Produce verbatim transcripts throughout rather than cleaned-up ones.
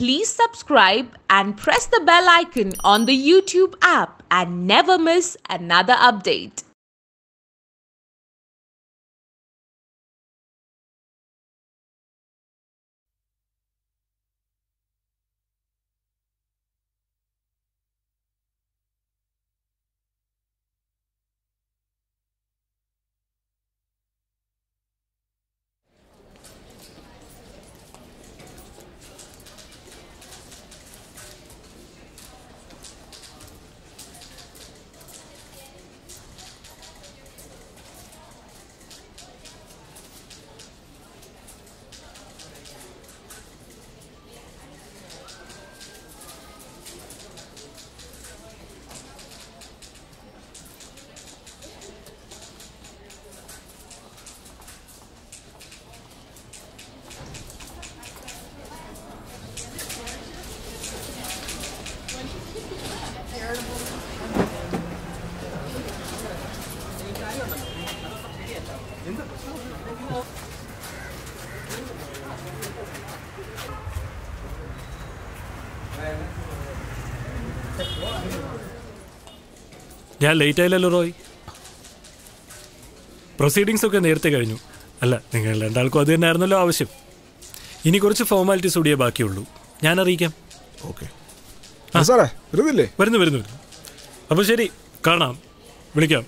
Please subscribe and press the bell icon on the YouTube app and never miss another update. Yeah, late ആയില്ലല്ലോ Roy. Proceedings ഒക്കെ നേരത്തെ കഴിഞ്ഞു. അല്ല, നിങ്ങൾ രണ്ടാൾക്കും അത് തന്നെയായിരുന്നല്ലോ ആവശ്യം. ഇനി കുറച്ച് ഫോർമാലിറ്റീസ് കൂടിയേ ബാക്കിയുള്ളൂ. ഞാൻ അറിയിക്കാം. ഓക്കെ സാറേ, വരുന്നില്ലേ? വരുന്നു വരുന്നു. അപ്പോൾ ശരി, കാണാം, വിളിക്കാം.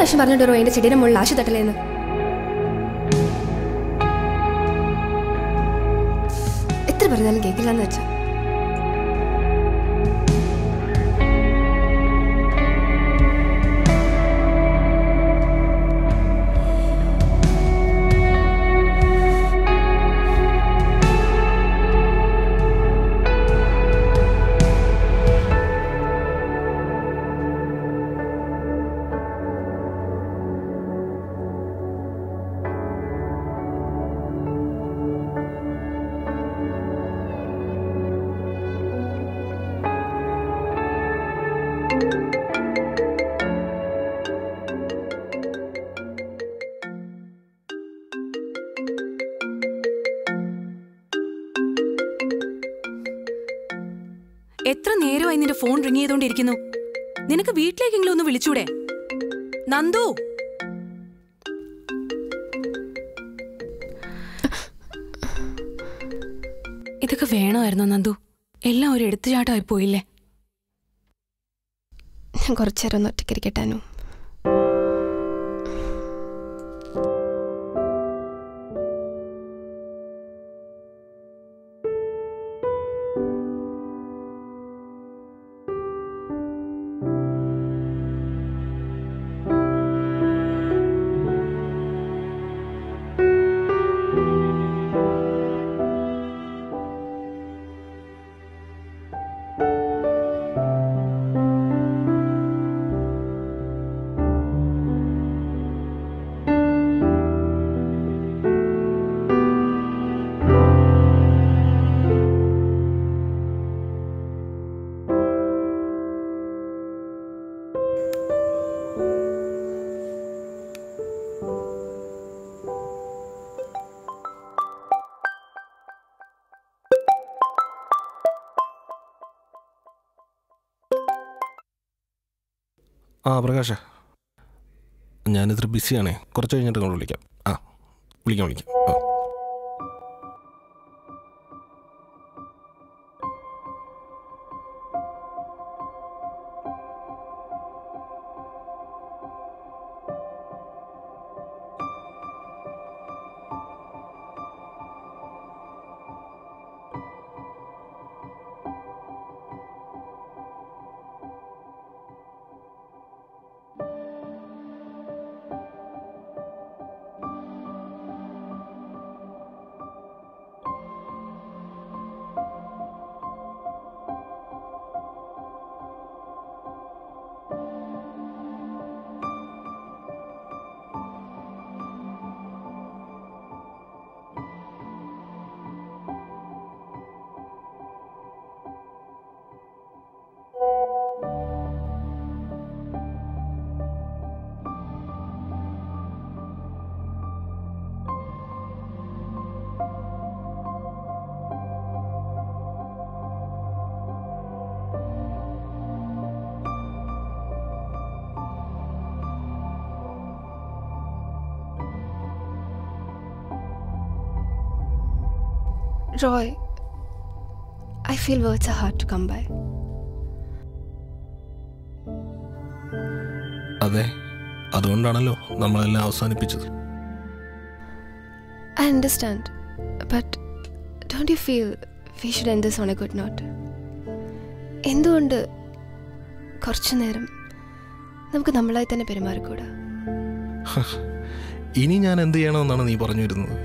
I was told that I was a little bit of a എത്ര പറഞ്ഞാലും കേൾക്കില്ലെന്ന് വെച്ചാ എത്ര നേരമായി നിന്റെ ഫോൺ റിംഗ് ചെയ്തുകൊണ്ടിരിക്കുന്നു. നിനക്ക് വീട്ടിലേക്കെങ്കിലും ഒന്ന് വിളിച്ചൂടെ? നന്ദു, ഇതൊക്കെ വേണമായിരുന്നോ നന്ദു? എല്ലാം ഒരു എടുത്തുചാട്ടമായി പോയില്ലേ? ഞാൻ കുറച്ചേരം ഒന്ന് ഒറ്റക്കിരിക്കട്ടാനു. ആ പ്രകാശ, ഞാനിത്ര ബിസിയാണേ, കുറച്ച് കഴിഞ്ഞിട്ട് നിങ്ങൾ വിളിക്കാം. ആ വിളിക്കാം വിളിക്കാം ആ Roy, I feel words are hard to come by. അതെ, അതുകൊണ്ടാണല്ലോ നമ്മളെല്ലാം അവസാനിപ്പിച്ചത്. I understand, but don't you feel we should end this on a good note? എന്തുകൊണ്ട് കുറച്ചു നേരം നമുക്ക് നമ്മളായി തന്നെ പെരുമാറിക്കൂടാ? ഇനി ഞാൻ എന്ത് ചെയ്യണമെന്നാണ് നീ പറഞ്ഞിരുന്നത്?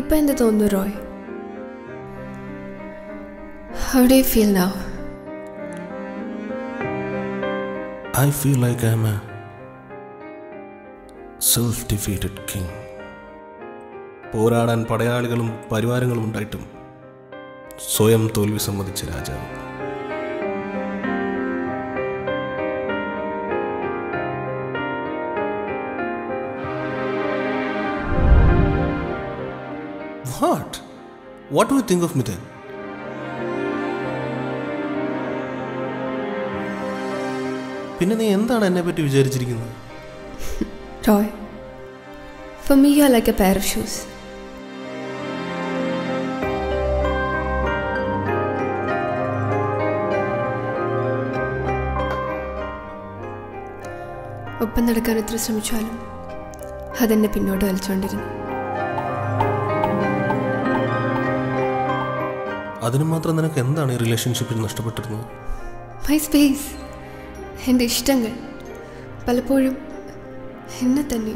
ഇപ്പം എന്ത് തോന്നുന്നു Roy? How do you feel now? I feel like I'm a self-defeated king. പോരാടാൻ പടയാളികളും പരിവാരങ്ങളും ഉണ്ടായിട്ടും സ്വയം തോൽവി സമ്മതിച്ച രാജാവ്. heart. What do you think of me then? Roy, for me you are like a pair of shoes. Open the door to Samichalam. Had an epinode alchondirin. Adamatra than a Kenda and a relationship in Nastapaturno. My space. Hindishtangal. Palapurim. Hindatani.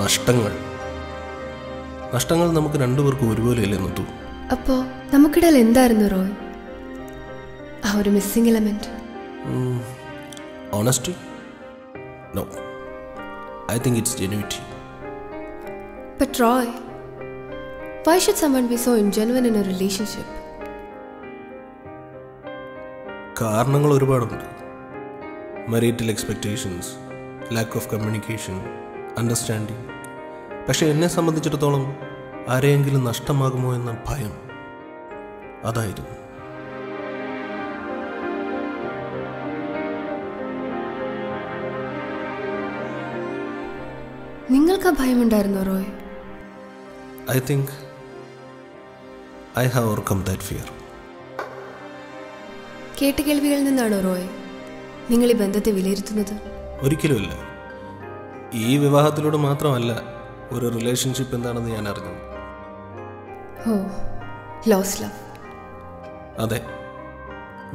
Nashtangal. Nashtangal namak nanduvarku oruvala illennu. Appo namakidal endarunnu Roy? A oru missing element. Mm, honesty? No. I think it's genuinity. But Roy, why should someone be so ingenuine in a relationship? Kaaranangal orupaadundu. Marital expectations, lack of communication, understanding. But I was able to get a little bit of a little bit of a little I think I have overcome that fear. What do you think of Roy? You This is not a relationship. Oh, lost love. That's it.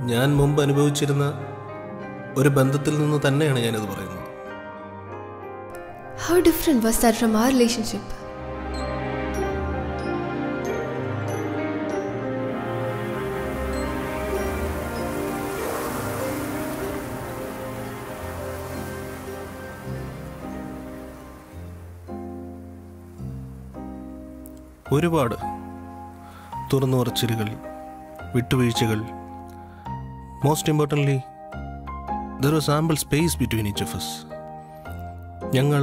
I am a man who is a man who is a man. How different was that from our relationship? ഒരുപാട് തുറന്നു പറച്ചിലുകൾ വിട്ടുവീഴ്ചകൾ most importantly there was ample space between each of us ഞങ്ങൾ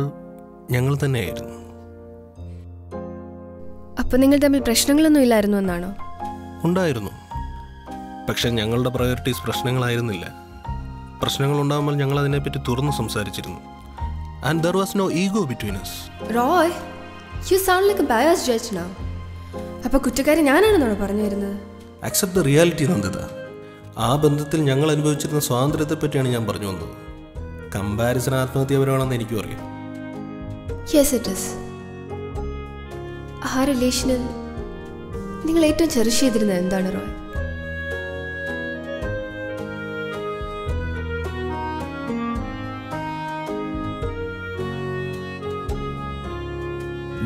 ഞങ്ങൾ തന്നെയായിരുന്നു അപ്പോൾ നിങ്ങൾ തമ്മിൽ പ്രശ്നങ്ങളൊന്നും ഇല്ലായിരുന്നു എന്നാണോ ഉണ്ടായിരുന്നു പക്ഷേ ഞങ്ങളുടെ പ്രയോറിറ്റീസ് പ്രശ്നങ്ങളായിരുന്നില്ല പ്രശ്നങ്ങൾ ഉണ്ടാവുമ്പോൾ ഞങ്ങൾ അതിനെപ്പറ്റി തുറന്നു സംസാരിച്ചിരുന്നു and there was no ego between us Roy You sound like a biased judge now. Appa kuttakari nananu paranjirunnu. Accept the reality Nandada. Aa bandhathil njangal anubhavichirunna swathantriyathe pettiyanu njan paranju vandathu. Comparison aatmathyaparamanu enikku ariyam. Yes it is. Aa relationship ningal ettu cherish cheyidirunna endanu Roy?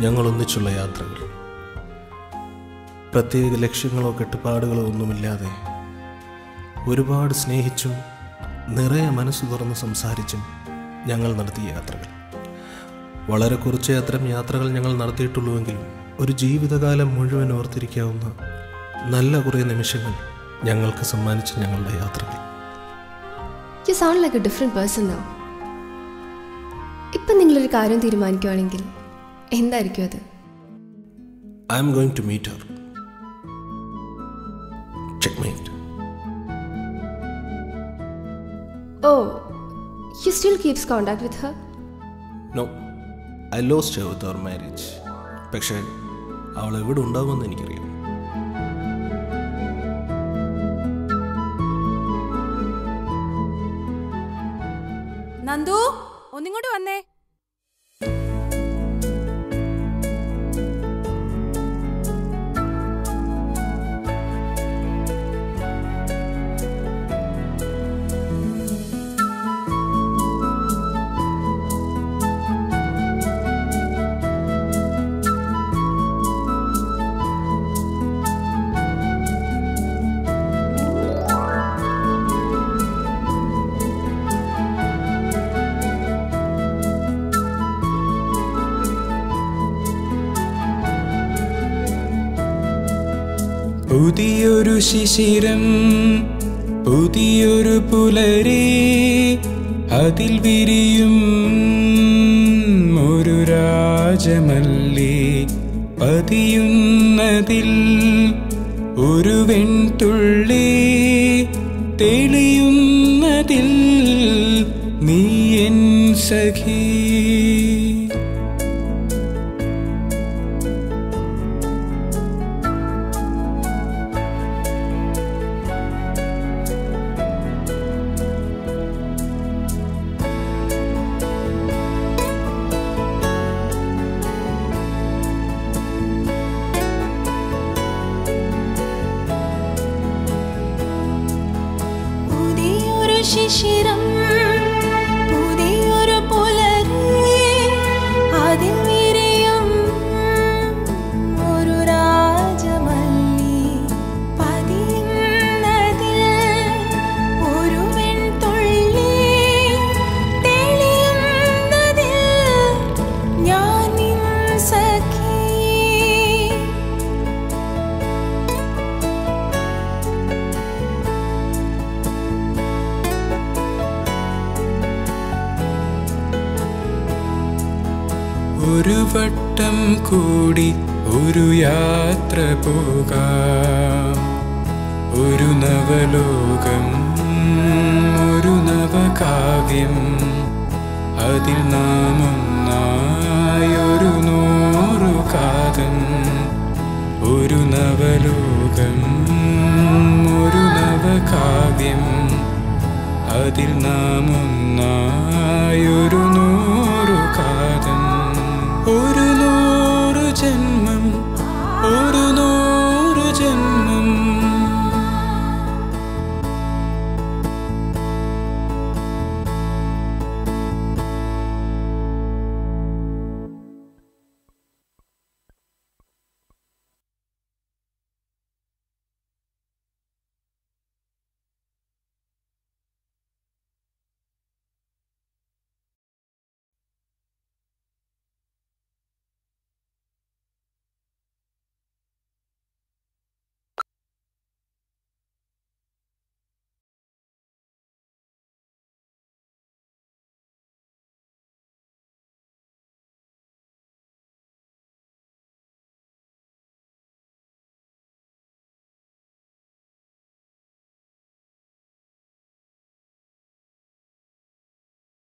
ഞങ്ങളൊന്നിച്ചുള്ള യാത്രകൾ പ്രത്യേക ലക്ഷ്യങ്ങളോ കെട്ടുപാടുകളോ ഒന്നുമില്ലാതെ ഒരുപാട് സ്നേഹിച്ചും നിറയെ മനസ്സ് തുറന്ന് സംസാരിച്ചും ഞങ്ങൾ നടത്തിയ യാത്രകൾ വളരെ കുറച്ചേത്രം യാത്രകൾ ഞങ്ങൾ നടത്തിയിട്ടുള്ളൂവെങ്കിലും ഒരു ജീവിതകാലം മുഴുവൻ ഓർത്തിരിക്കാവുന്ന നല്ല കുറേ നിമിഷങ്ങൾ ഞങ്ങൾക്ക് സമ്മാനിച്ച ഞങ്ങളുടെ യാത്രകൾ You sound like a different person now. ഇപ്പോ നിങ്ങൾ ഒരു കാര്യം തീരുമാനിക്കുകയാണെങ്കിൽ I am going to meet her. Checkmate. Oh, he still keeps contact with her? No, I lost her with our marriage. പക്ഷേ അവൾ എവിടെ ഉണ്ടാവുമെന്ന് എനിക്കറിയാം. നന്ദു, ഒന്നിങ്ങോട്ട് വന്നേ. പുതിയൊരു ശിശിരം പുതിയൊരു പുലരി അതിൽ വിരിയും ഒരു രാജമല്ലി പതിയുന്നതിൽ ഒരു വെൺതുള്ളി തെളിയുന്നതിൽ നീ എൻ സഖി ശിശിരം പുതിയൊരു പുലരി അതിൽ വിരിയും ഒരു രാജമല്ലി പതിയുന്നതിൽ ഒരു വെൺതുള്ളി തെളിയുന്നതിൽ ഞാൻ നിൻ സഖി ഒരു വട്ടം കൂടി ഒരു യാത്ര പോകാം ഒരു നവലോകം ഒരു നവകാവ്യം അതിൽ നാമൊന്നായൊരു നൂറു കാതം ഒരു നവലോകം ഒരു നവകാവ്യം അതിൽ നാമൊന്നായൊരു നൂറ്